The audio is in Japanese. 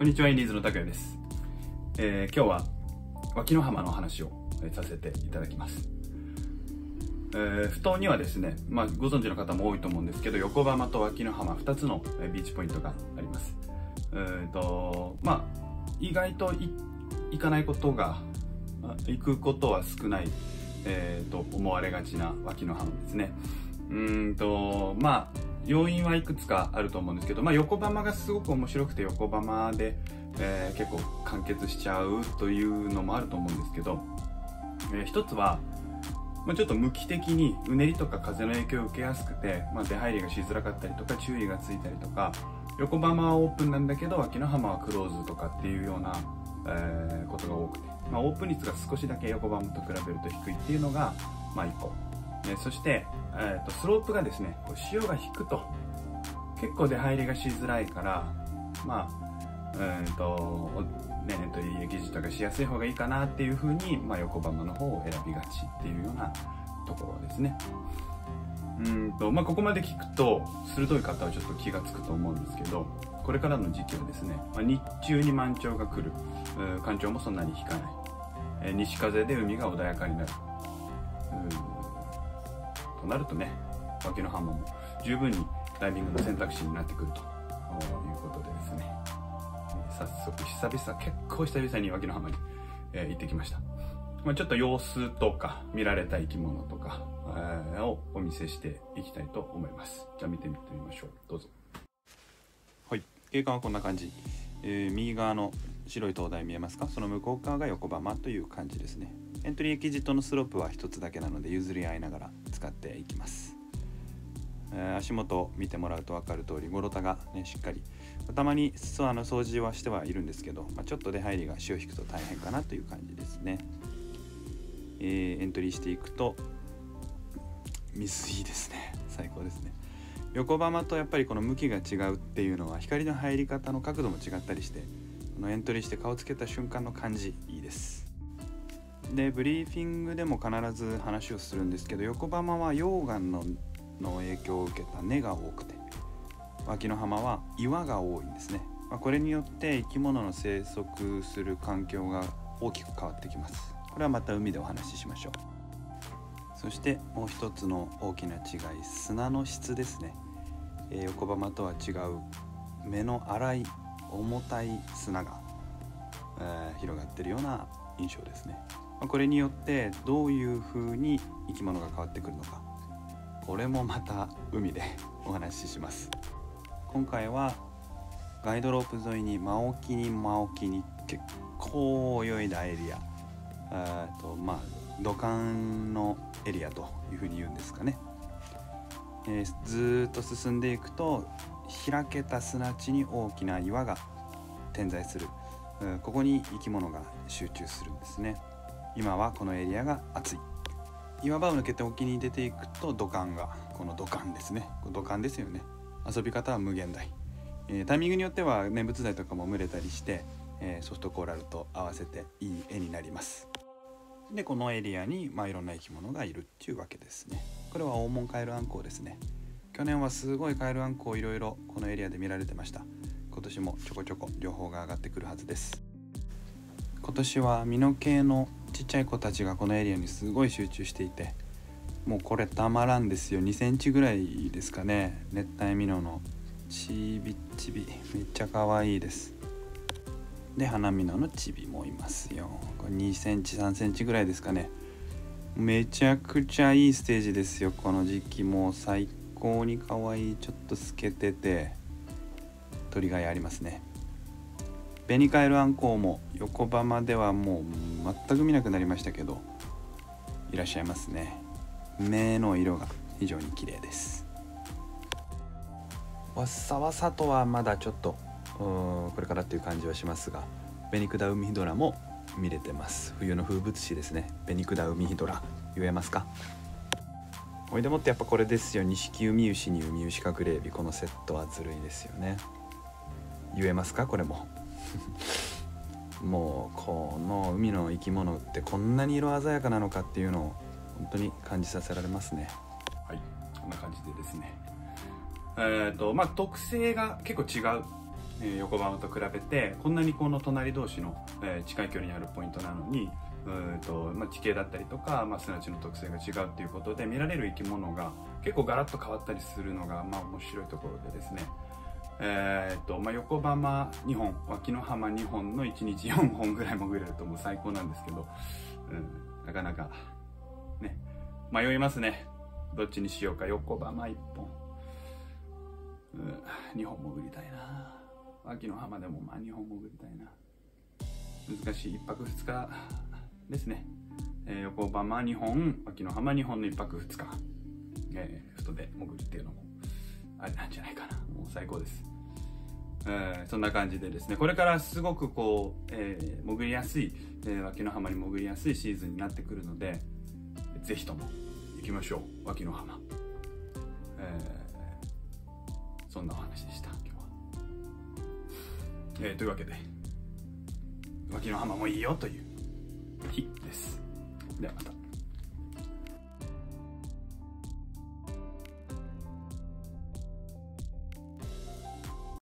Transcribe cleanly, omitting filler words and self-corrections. こんにちは、インディーズの拓也です。今日は脇の浜の話をさせていただきます。ふ頭にはですね、ご存知の方も多いと思うんですけど、横浜と脇の浜2つのビーチポイントがあります。意外と行かないことが、行くことは少ない、と思われがちな脇の浜ですね。要因はいくつかあると思うんですけど、横浜がすごく面白くて、横浜で、結構完結しちゃうというのもあると思うんですけど、一つは、ちょっと向き的にうねりとか風の影響を受けやすくて、出入りがしづらかったりとか注意がついたりとか、横浜はオープンなんだけど脇の浜はクローズとかっていうような、ことが多くて、オープン率が少しだけ横浜と比べると低いっていうのが、一個。そして、スロープがですね、潮が引くと結構出入りがしづらいから、家ギジとかしやすい方がいいかなっていう風に、横浜の方を選びがちっていうようなところですね。ここまで聞くと鋭い方はちょっと気がつくと思うんですけど、これからの時期はですね、日中に満潮が来る、干潮もそんなに引かない、西風で海が穏やかになる、となるとね、脇の浜も十分にダイビングの選択肢になってくるということでですね、早速結構久々に脇の浜に、行ってきました。ちょっと様子とか見られた生き物とか、をお見せしていきたいと思います。じゃあ見てみましょう。どうぞ。はい、景観はこんな感じ。右側の白い灯台見えますか？その向こう側が横浜という感じですね。エントリーエキジットのスロープは1つだけなので譲り合いながら使っていきます。足元を見てもらうと分かる通り、ゴロタがね、しっかりたまに掃除はしてはいるんですけど、ちょっと出入りが潮引くと大変かなという感じですね。エントリーしていくと水いいですね。最高ですね。横浜とやっぱりこの向きが違うっていうのは、光の入り方の角度も違ったりして、このエントリーして顔つけた瞬間の感じいいです。でブリーフィングでも必ず話をするんですけど、横浜は溶岩 の影響を受けた根が多くて、脇の浜は岩が多いんですね。これによって生き物の生息する環境が大きく変わってきます。これはまた海でお話ししましょう。そしてもう一つの大きな違い、砂の質ですね。横浜とは違う目の粗い重たい砂が、広がってるような印象ですね。これによってどういう風に生き物が変わってくるのか、これもまた海でお話しします。今回はガイドロープ沿いに真沖に結構泳いだエリア、土管のエリアという風に言うんですかね。ずっと進んでいくと開けた砂地に大きな岩が点在する、ここに生き物が集中するんですね。今はこのエリアが暑い。岩場を抜けて沖に出ていくと土管が、この土管ですね。土管ですよね。遊び方は無限大。タイミングによっては念仏台とかも群れたりして、ソフトコーラルと合わせていい絵になります。でこのエリアにいろんな生き物がいるっていうわけですね。これは黄門カエルアンコウですね。去年はすごいカエルアンコウいろいろこのエリアで見られてました。今年もちょこちょこ情報が上がってくるはずです。今年はミノ系のちっちゃい子たちがこのエリアにすごい集中していて、もうこれたまらんですよ。2センチぐらいですかね、熱帯ミノのちびちび、めっちゃ可愛いです。で花ミノのちびもいますよ。これ2センチ3センチぐらいですかね。めちゃくちゃいいステージですよ。この時期もう最高に可愛い。ちょっと透けてて鳥がやりますね。ベニカエルアンコウも横浜ではもう全く見なくなりましたけど、いらっしゃいますね。目の色が非常に綺麗です。わさわさとはまだちょっとこれからっていう感じはしますが、ベニクダウミヒドラも見れてます。冬の風物詩ですね。ベニクダウミヒドラ言えますか？おいでもってやっぱこれですよ。ニシキウミウシにウミウシカグレービー、このセットはずるいですよね。言えますかこれももうこの海の生き物ってこんなに色鮮やかなのかっていうのを本当に感じさせられますね。はい、こんな感じでですね、特性が結構違う横浜と比べてこんなにこの隣同士の近い距離にあるポイントなのに地形だったりとか、すなわちの特性が違うっていうことで見られる生き物が結構ガラッと変わったりするのが面白いところでですね、横浜2本脇の浜2本の1日4本ぐらい潜れるともう最高なんですけど、なかなかね迷いますね。どっちにしようか。横浜1本、2本潜りたいな。脇の浜でも2本潜りたいな。難しい。1泊2日ですね。横浜2本脇の浜2本の1泊2日外で潜るっていうのもあれなんじゃないかな。もう最高です。そんな感じでですね、これからすごくこう、潜りやすい、脇の浜に潜りやすいシーズンになってくるので、ぜひとも行きましょう、脇の浜。そんなお話でした今日は。というわけで脇の浜もいいよという日です。ではまた。